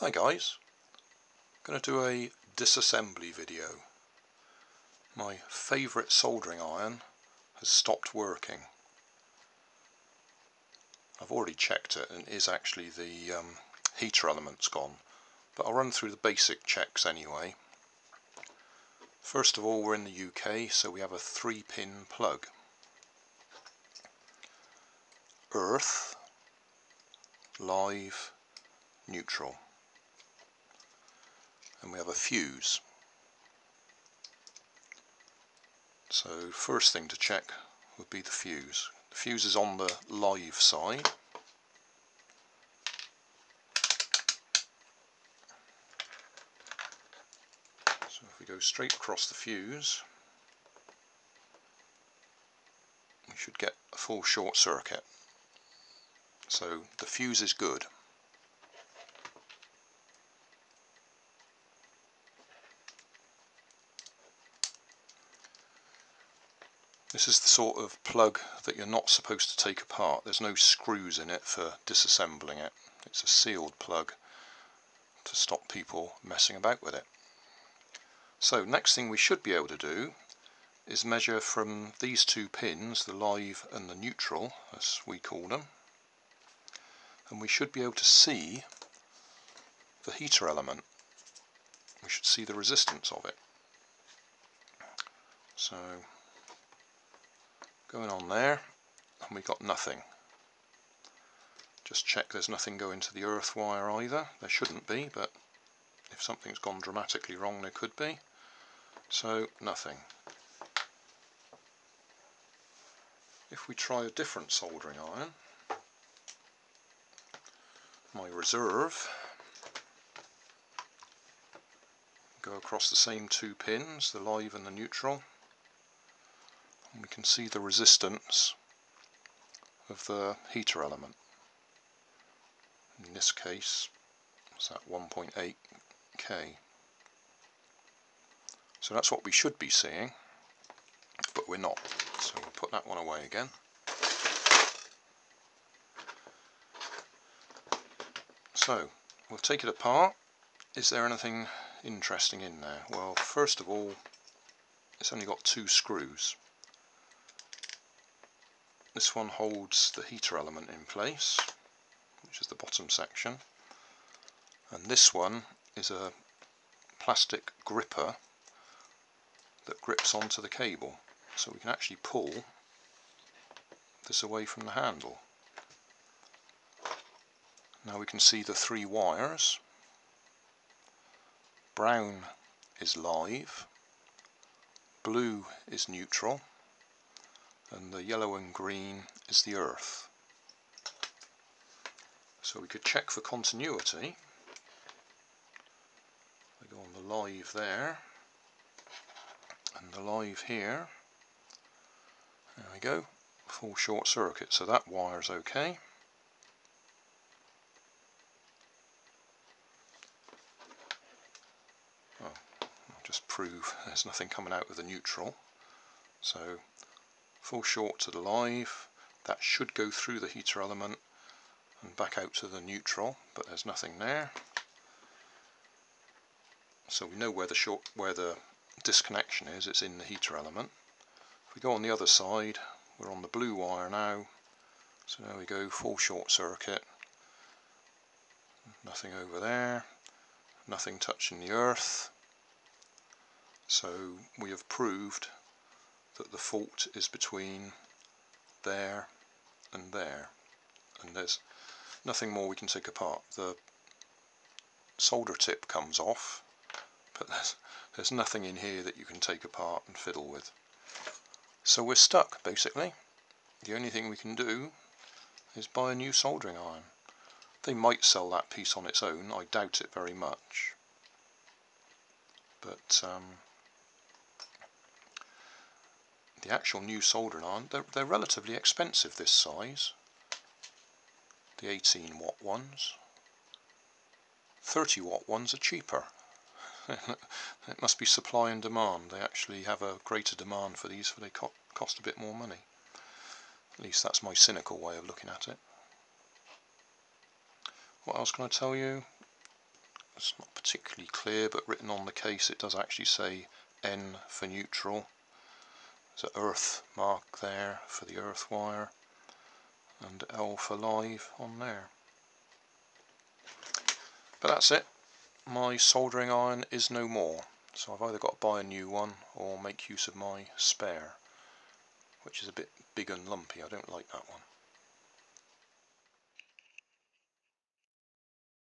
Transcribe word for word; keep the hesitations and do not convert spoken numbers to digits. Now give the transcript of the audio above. Hi guys, I'm going to do a disassembly video. My favourite soldering iron has stopped working. I've already checked it and it is actually the um, heater element's gone, but I'll run through the basic checks anyway. First of all, we're in the U K, so we have a three pin plug. Earth, live, neutral. And we have a fuse. So first thing to check would be the fuse. The fuse is on the live side. So if we go straight across the fuse, we should get a full short circuit. So the fuse is good. This is the sort of plug that you're not supposed to take apart. There's no screws in it for disassembling it. It's a sealed plug to stop people messing about with it. So next thing we should be able to do is measure from these two pins, the live and the neutral, as we call them, and we should be able to see the heater element. We should see the resistance of it. So going on there, and we got nothing. Just check there's nothing going to the earth wire either. There shouldn't be, but if something's gone dramatically wrong there could be. So nothing. If we try a different soldering iron, my reserve, go across the same two pins, the live and the neutral. And we can see the resistance of the heater element. In this case, it's at one point eight K. So that's what we should be seeing, but we're not. So we'll put that one away again. So we'll take it apart. Is there anything interesting in there? Well, first of all, it's only got two screws. This one holds the heater element in place, which is the bottom section, and this one is a plastic gripper that grips onto the cable, so we can actually pull this away from the handle. Now we can see the three wires. Brown is live, blue is neutral, and the yellow and green is the earth. So we could check for continuity. We go on the live there, and the live here. There we go, full short circuit, so that wire's okay. Oh, I'll just prove there's nothing coming out with the neutral. So full short to the live, that should go through the heater element and back out to the neutral, but there's nothing there. So we know where the short, where the disconnection is, it's in the heater element. If we go on the other side, we're on the blue wire now, so there we go, full short circuit, nothing over there, nothing touching the earth, so we have proved that the fault is between there and there, and there's nothing more we can take apart. The solder tip comes off, but there's, there's nothing in here that you can take apart and fiddle with. So we're stuck basically. The only thing we can do is buy a new soldering iron. They might sell that piece on its own, I doubt it very much, but um, the actual new soldering iron, they're, they're relatively expensive this size. The eighteen watt ones. thirty watt ones are cheaper. It must be supply and demand. They actually have a greater demand for these, for they co cost a bit more money. At least that's my cynical way of looking at it. What else can I tell you? It's not particularly clear, but written on the case it does actually say N for neutral. There's an earth mark there for the earth wire, and L for live on there. But that's it. My soldering iron is no more, so I've either got to buy a new one or make use of my spare, which is a bit big and lumpy. I don't like that one.